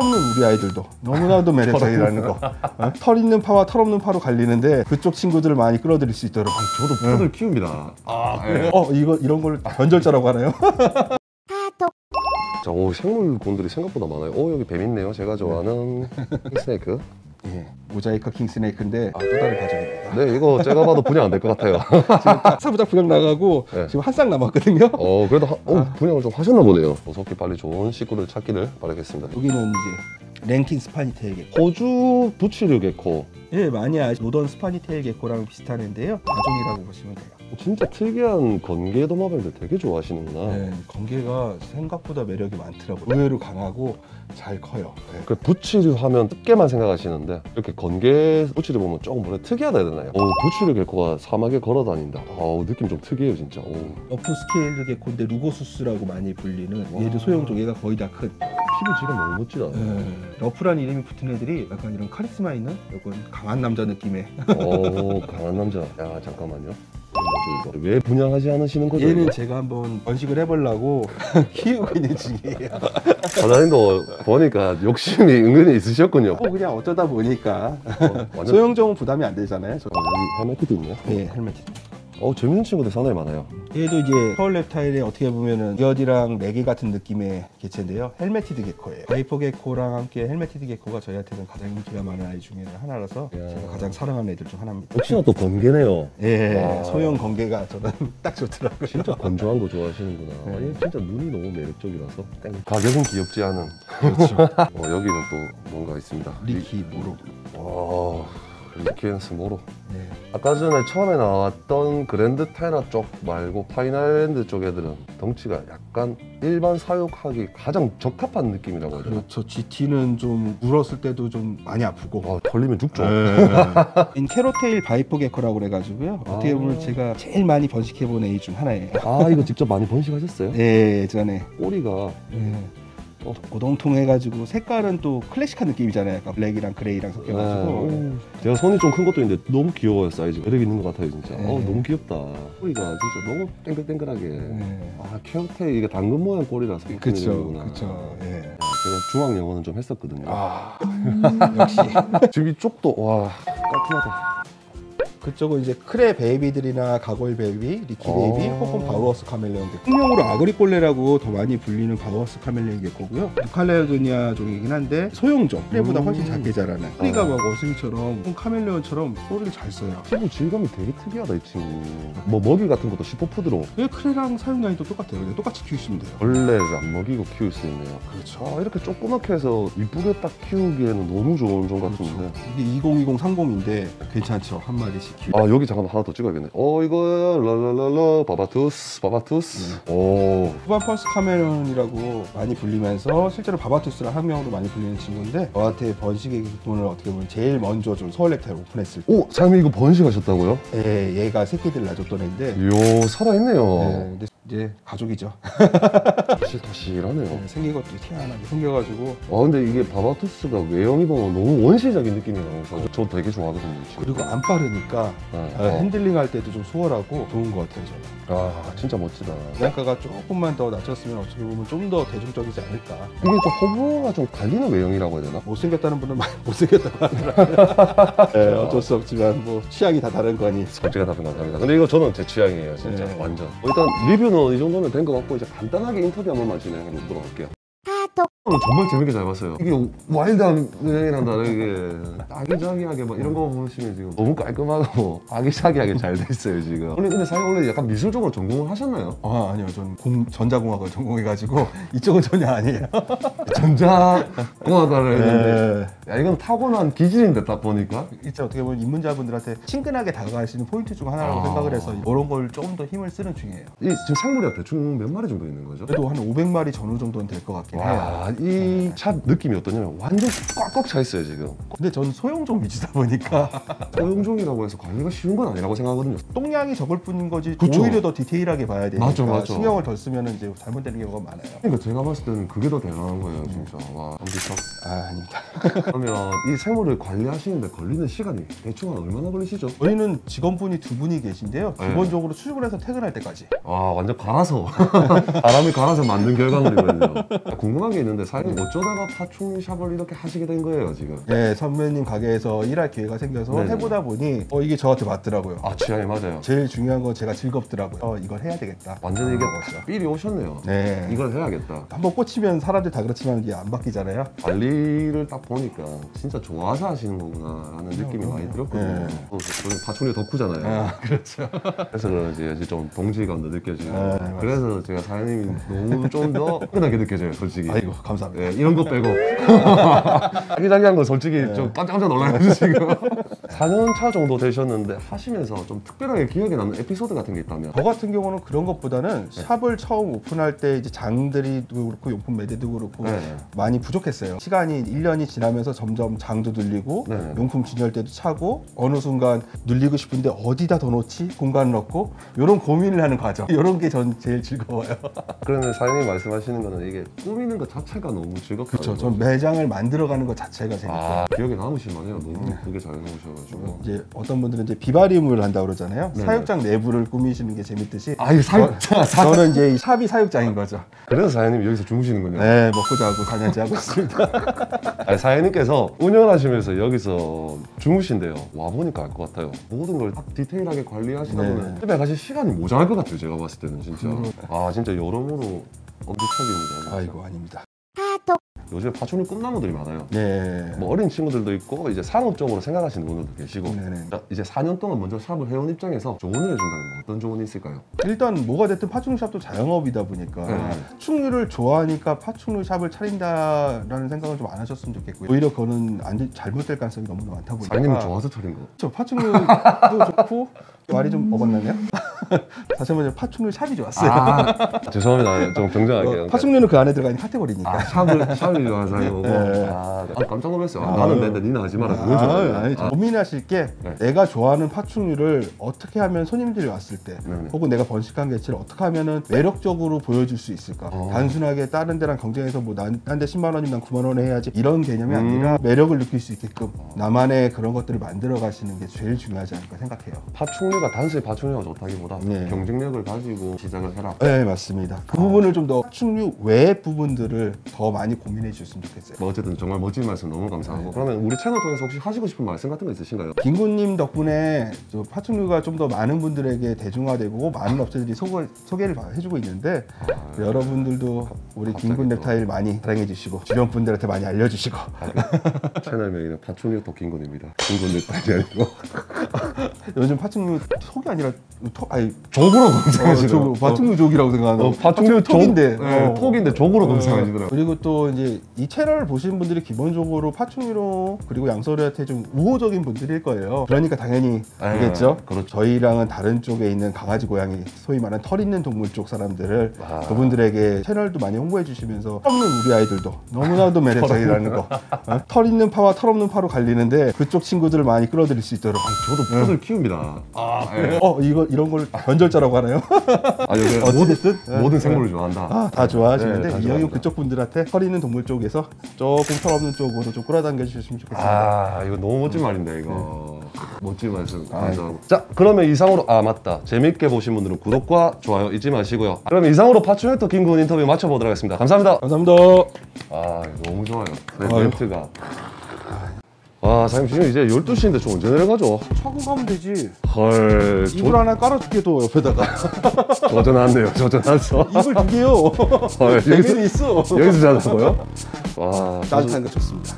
없는 우리 아이들도 너무나도 매력적이라는 거. 어? 털 있는 파와 털 없는 파로 갈리는데 그쪽 친구들을 많이 끌어들일 수 있도록. 저도 푸들 키웁니다. 아, 그래요? 이거 이런 걸 변절자라고 하나요? 자, 생물군들이 생각보다 많아요. 여기 뱀 있네요. 제가 좋아하는 킹스네이크. 예, 모자이카 킹스네이크인데 또 다른 가족입니다. 네, 이거 제가 봐도 분양 안 될 것 같아요. 지금 사부작 분양 나가고 네. 지금 한 쌍 남았거든요. 그래도 분양을 좀 하셨나 보네요. 무섭게 빨리 좋은 식구를 찾기를 바라겠습니다. 여기는 이제 랭킹 스파니테일 게코, 호주 부치류 게코. 예, 많이 아시 모던 스파니테일 게코랑 비슷한 애인데요. 가종이라고 보시면 돼요. 진짜 특이한 건개 도마뱀들 되게 좋아하시는구나. 네, 건개가 생각보다 매력이 많더라고요. 의외로 강하고 잘 커요. 네. 그 부치류 하면 습게만 생각하시는데 이렇게 건개 부치류 보면 조금 뭐래 특이하다 해야 되나요? 부치류 개코가 사막에 걸어다닌다. 느낌 좀 특이해요 진짜. 러프 스케일드 개코인데 루고수스라고 많이 불리는 얘도 소형종. 얘가 거의 다 큰. 피부 질감 너무 멋지다. 네. 러프란 이름이 붙은 애들이 약간 이런 카리스마 있는 약간 강한 남자 느낌의. 강한 남자. 야, 잠깐만요. 이거 왜 분양하지 않으시는 거죠? 얘는 이거? 제가 한번 번식을 해보려고 키우고 있는 중이에요. 사장님도 보니까 욕심이 은근히 있으셨군요. 그냥 어쩌다 보니까 완전... 소형종은 부담이 안 되잖아요. 헬멧티드 있네요? 네, 헬멧티드. 재밌는 친구들 상당히 많아요. 얘도 이제 서울랩타일의 어떻게 보면은 기어디랑 레게 같은 느낌의 개체인데요. 헬멧티드 개코예요. 바이퍼 개코랑 함께 헬멧티드 개코가 저희한테는 가장 인기가 많은 아이 중에 하나라서 제가 가장 사랑하는 애들 중 하나입니다. 혹시나 또 건개네요. 예, 소형 건개가 저는 딱 좋더라고요. 진짜 건조한 거 좋아하시는구나. 네. 얘 진짜 눈이 너무 매력적이라서 땡. 가격은 귀엽지 않은. 그렇죠. 여기는 또 뭔가 있습니다. 리키 모로. 리키앤스 모로. 네. 아까 전에 처음에 나왔던 그랜드 테라 쪽 말고 파인아일랜드 쪽 애들은 덩치가 약간 일반 사육하기 가장 적합한 느낌이라고 하죠. 그렇죠. GT는 좀 물었을 때도 좀 많이 아프고 걸리면 죽죠. 캐로테일 바이퍼 게커라고 그래가지고요. 어떻게 보면 제가 제일 많이 번식해본 애 중 하나예요. 이거 직접 많이 번식하셨어요? 네, 예전에. 꼬리가 고동통해가지고 색깔은 또 클래식한 느낌이잖아요. 약간 블랙이랑 그레이랑 섞여가지고. 제가 손이 좀 큰 것도 있는데 너무 귀여워요. 사이즈가 매력 있는 것 같아요 진짜. 너무 귀엽다. 꼬리가 진짜 너무 땡글땡글하게. 캐어테일 이게 당근 모양 꼬리라서. 그쵸, 그쵸. 제가 중학 영어는 좀 했었거든요. 역시 지금 이쪽도 와 깔끔하다. 그쪽은 이제 크레 베이비들이나 가골 베이비, 리키 베이비, 혹은 바우어스 카멜레온 개코. 통용으로 아그리꼴레라고 더 많이 불리는 바우어스 카멜레온 개코고요. 뉴칼레도니아 종이긴 한데 소형종. 크레보다 훨씬 작게 자라는. 뿌리가 막 어승처럼 카멜레온처럼 소리를 잘 써요. 피부 질감이 되게 특이하다 이 친구. 뭐 먹이 같은 것도 시퍼푸드로. 크레랑 사용량이도 똑같아요. 그냥 똑같이 키우시면 돼요. 원래 안 먹이고 키울 수 있네요. 그렇죠. 이렇게 조그맣게 해서 이쁘게 딱 키우기에는 너무 좋은 종 같은데. 이게 2020, 30인데 괜찮죠 한 마리씩. 여기 잠깐만 하나 더 찍어야겠네. 이거 랄랄랄라 바바투스 바바투스. 후반 펄스 카멜론이라고 많이 불리면서 실제로 바바투스랑 학명으로 많이 불리는 친구인데 저한테 번식의 기분을 어떻게 보면 제일 먼저 좀 서울랩타일 오픈했을 때. 사장님 이거 번식하셨다고요? 네, 얘가 새끼들 낳아줬던 애인데. 이야, 살아있네요. 근데 이제 가족이죠. 다실다실하네요. 생긴 것도 희한하게 생겨가지고. 근데 이게 바바투스가 외형이 보면 너무 원시적인 느낌이 나면서 저 되게 좋아하거든요 지금. 그리고 안 빠르니까 핸들링 할 때도 좀 수월하고 좋은 것 같아요 저는. 진짜 멋지다. 단가가 조금만 더 낮췄으면 어떻게 보면 좀 더 대중적이지 않을까. 이게 좀 허브가 좀 갈리는 외형이라고 해야 되나? 못생겼다는 분은 많이 못생겼다고 하더라고요. 어쩔 수 없지만 뭐 취향이 다 다른 거니. 솔직히 답변 감사합니다. 근데 이거 저는 제 취향이에요 진짜. 완전. 일단 리뷰는 이 정도면 된 것 같고 이제 간단하게 인터뷰 한 번만 진행하고 돌아갈게요. 정말 재밌게 잘 봤어요. 이게 와일드한 외형이랑 다르게 아기자기하게 막 이런 거 보시면 지금 너무 깔끔하고 아기자기하게 잘 돼 있어요 지금. 근데 사실 원래 약간 미술적으로 전공을 하셨나요? 아니요, 전 전자공학을 전공해가지고 이쪽은 전혀 아니에요. 전자공학과를 했는데 이건 타고난 기질인데 딱 보니까 진짜 어떻게 보면 입문자분들한테 친근하게 다가갈 수 있는 포인트 중 하나라고 생각을 해서 이런 걸 조금 더 힘을 쓰는 중이에요. 지금 생물이 대충 몇 마리 정도 있는 거죠? 그래도 한 500마리 전후 정도는 될 것 같긴 해요. 이 샵 느낌이 어떠냐면 완전 꽉꽉 차 있어요 지금. 근데 전 소형종 위주다 보니까 소형종이라고 해서 관리가 쉬운 건 아니라고 생각하거든요. 똥량이 적을 뿐인 거지. 그쵸. 오히려 더 디테일하게 봐야 되니까. 맞아. 신경을 덜 쓰면 이제 잘못되는 경우가 많아요. 그러니까 제가 봤을 때는 그게 더 대단한 거예요 진짜. 와, 엄지척. 아닙니다. 그러면 이 생물을 관리하시는데 걸리는 시간이 대충 한 얼마나 걸리시죠? 저희는 직원분이 2분이 계신데요. 기본적으로 출근해서 퇴근할 때까지. 완전 갈아서 바람을 갈아서 만든 결과물이거든요. 궁금한 게 있는데 사장님 어쩌다가 파충류 샵을 이렇게 하시게 된 거예요 지금? 네, 선배님 가게에서 일할 기회가 생겨서 네네. 해보다 보니 이게 저한테 맞더라고요. 아, 취향이 맞아요. 제일 중요한 건 제가 즐겁더라고요. 이걸 해야 되겠다. 완전히 이게 삘이 오셨네요. 네, 이걸 해야겠다. 한번 꽂히면 사람들 다 그렇지만 이게 안 바뀌잖아요. 관리를 딱 보니까 진짜 좋아서 하시는 거구나 라는 느낌이 많이 들었거든요. 네. 저는 파충류 덕후잖아요. 아, 그렇죠. 그래서 그런지 이제 좀 동질감도 느껴지고. 아, 네, 그래서 제가 사장님이 너무 좀 더 흔하게 느껴져요 솔직히. 아이고, 감사합니다. 네, 이런 거 빼고 자기자기한 거 솔직히 네. 좀 깜짝 놀라가지고 지금 4년차 정도 되셨는데 하시면서 좀 특별하게 기억에 남는 에피소드 같은 게 있다면? 저 같은 경우는 그런 것보다는 네. 샵을 처음 오픈할 때 이제 장들이 그렇고 용품 매대도 그렇고 네. 많이 부족했어요. 시간이 1년이 지나면서 점점 장도 늘리고 네. 용품 진열대도 차고 어느 순간 늘리고 싶은데 어디다 더 놓지? 공간 넣고 이런 고민을 하는 과정, 이런 게 전 제일 즐거워요. 그러면 사장님 말씀하시는 거는 이게 꾸미는 것 자체가 너무 즐겁다. 그렇죠. 전 매장을 만들어가는 것 자체가 재밌어요. 기억에 남으실만해요. 너무 예쁘게 잘 나오셔가지고. 이제 어떤 분들은 이제 비바림을 한다고 그러잖아요. 네네. 사육장 내부를 꾸미시는 게 재밌듯이. 아, 이거 사육장. 저는 이제 샵이 사육장인 거죠. 그래서 사장님이 여기서 주무시는군요. 네, 먹고 자고 다녀야지 하고 있습니다. 아니, 사장님께서 운영하시면서 여기서 주무신대요. 와보니까 알 것 같아요. 모든 걸 딱 디테일하게 관리하시다 보면 집에 가실 시간이 모자랄 것 같아요. 제가 봤을 때는 진짜. 아, 진짜 여러모로 엄지척입니다. 아이고, 아닙니다. 요즘 파충류 꿈나무들이 많아요. 네. 뭐 어린 친구들도 있고 이제 상업적으로 생각하시는 분들도 계시고. 네네. 이제 4년 동안 먼저 샵을 해온 입장에서 조언을 해준다면 어떤 조언이 있을까요? 일단 뭐가 됐든 파충류 샵도 자영업이다 보니까 네. 파충류를 좋아하니까 파충류 샵을 차린다라는 생각을 좀 안 하셨으면 좋겠고요. 오히려 그거는 잘못될 가능성이 너무나 많다 보니까. 사장님이 좋아서 차린 거. 그렇죠. 파충류도 좋고 말이 좀 어긋나네요. 다시 한번 파충류 샵이 좋았어요. 아, 죄송합니다. 좀 경쟁할게요. 파충류는 그 안에 들어가 있는 카테고리니까. 아, 샵을 좋아서요. 네. 아, 깜짝 놀랐어요. 아, 나는 맨날 니는 하지 마라. 그건 좋아요. 고민하실 게 네. 내가 좋아하는 파충류를 어떻게 하면 손님들이 왔을 때 네. 혹은 내가 번식한 개체를 어떻게 하면 매력적으로 보여줄 수 있을까. 단순하게 다른 데랑 경쟁해서 뭐 난 데 10만 원이면 난 9만 원에 해야지 이런 개념이 아니라 매력을 느낄 수 있게끔 나만의 그런 것들을 만들어 가시는 게 제일 중요하지 않을까 생각해요. 파충류가 단순히 파충류가 좋다기보다 네. 경쟁력을 가지고 시작을 해라. 네, 맞습니다. 그 부분을 좀 더 파충류 외 부분들을 더 많이 고민해 주셨으면 좋겠어요. 뭐 어쨌든 정말 멋진 말씀 너무 감사하고. 네. 그러면 우리 채널 통해서 혹시 하시고 싶은 말씀 같은 거 있으신가요? 김군님 덕분에 저 파충류가 좀 더 많은 분들에게 대중화되고 많은 업체들이 소개를 해주고 있는데 여러분들도 우리 김군 랩타일 많이 사랑해 주시고 주변 분들한테 많이 알려주시고. 채널명이 파충류 덕김군입니다. 김군 랩타일이 아니고. 요즘 파충류 톡이 아니라 족으로 검색하시더라고요. 파충류족이라고 생각하는 파충류 톡인데 톡인데 족으로 검색하시더라고요. 그리고 또 이제 이 채널을 보시는 분들이 기본적으로 파충류로 그리고 양서류한테 좀 우호적인 분들일 거예요. 그러니까 당연히 알겠죠. 그렇죠. 저희랑은 다른 쪽에 있는 강아지 고양이 소위 말하는 털 있는 동물 쪽 사람들을 그분들에게 채널도 많이 홍보해 주시면서 털 없는 우리 아이들도 너무나도 매력적이라는 거. 털 있는 파와 털 없는 파로 갈리는데 그쪽 친구들을 많이 끌어들일 수 있도록. 저도 푸들 키웁니다. 이런 걸 변절자라고 하나요? 어쨌든 모든 생물을 좋아한다. 다 좋아하시는데 이 그쪽 분들한테 털 있는 동물 쪽에서 조금 털 없는 쪽으로 좀 끌어당겨 주셨으면 좋겠습니다. 이거 너무 멋진 말인데 이거. 네. 멋진 말씀 감사하고. 자, 그러면 이상으로 맞다. 재밌게 보신 분들은 구독과 좋아요 잊지 마시고요. 그러면 이상으로 파충류토 김군 인터뷰 마쳐보도록 하겠습니다. 감사합니다. 감사합니다. 너무 좋아요. 멘트가. 와, 사장님 지금 이제 12시인데 저 언제 내려가죠? 차고 가면 되지. 헐, 이불 하나 깔아줄게. 또 옆에다가 저전한대요. 저전한서 이불 2개요. 헐, 여기서 있어. 여기서 자자고요? 와, 따뜻한 거 좋습니다.